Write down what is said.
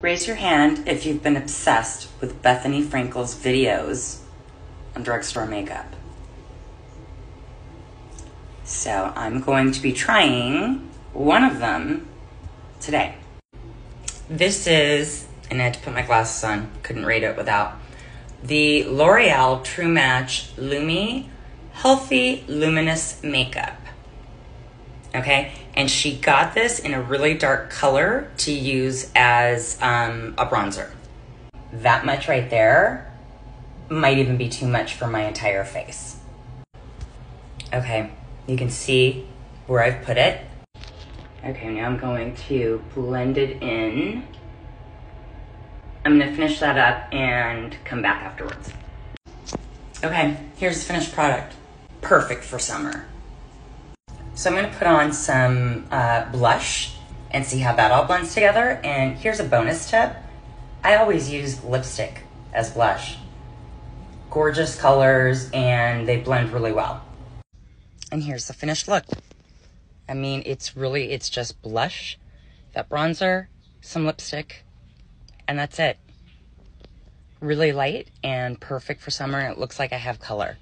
Raise your hand if you've been obsessed with Bethany Frankel's videos on drugstore makeup. So I'm going to be trying one of them today. This is, and I had to put my glasses on, couldn't read it without, the L'Oreal True Match Lumi Healthy Luminous Makeup. Okay, and she got this in a really dark color to use as a bronzer. That much right there might even be too much for my entire face. Okay, you can see where I've put it. Okay, now I'm going to blend it in. I'm gonna finish that up and come back afterwards. Okay, here's the finished product. Perfect for summer. So I'm gonna put on some blush and see how that all blends together. And here's a bonus tip. I always use lipstick as blush. Gorgeous colors and they blend really well. And here's the finished look. I mean, it's just blush, that bronzer, some lipstick, and that's it. Really light and perfect for summer. And it looks like I have color.